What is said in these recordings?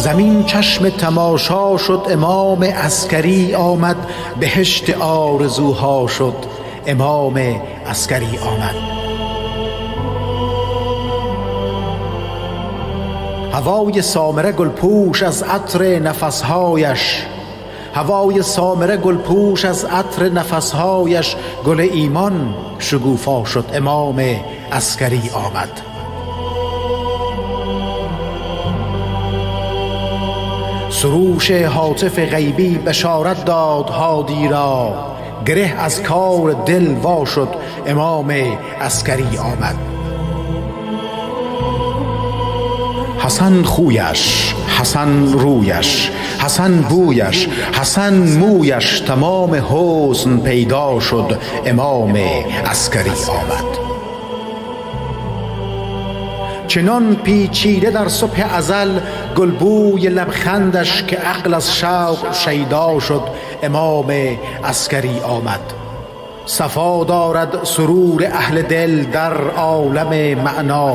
زمین چشم تماشا شد، امام عسکری آمد، بهشت آرزوها شد، امام عسکری آمد. هوای سامره گلپوش از عطر نفسهایش، هوای سامره گلپوش از عطر نفسهایش، گل ایمان شگوفا شد، امام عسکری آمد. سروش هاتف غیبی بشارت داد هادی را، گره از کار دل وا شد، امام عسکری آمد. حسن خویش، حسن رویش، حسن بویش، حسن مویش، تمام حسن پیدا شد، امام عسکری آمد. چنان پیچیده در صبح ازل گلبوی لبخندش که عقل از شوق شیدا شد، امام عسکری آمد. صفا دارد سرور اهل دل در عالم معنا،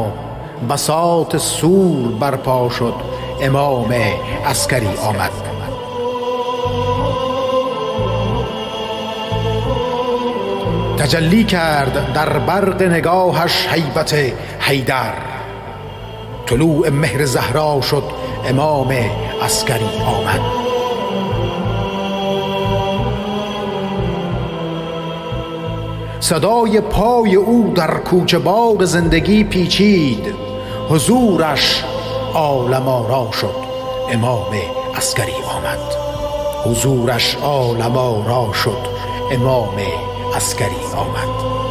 بساط سور برپا شد، امام عسکری آمد. تجلی کرد در برق نگاهش هیبت حیدر، طلوع مهر زهرا شد، امام عسکری آمد. صدای پای او در کوچه بار زندگی پیچید، حضورش عالم آرا شد، امام عسکری آمد. حضورش عالم آرا شد، امام عسکری آمد.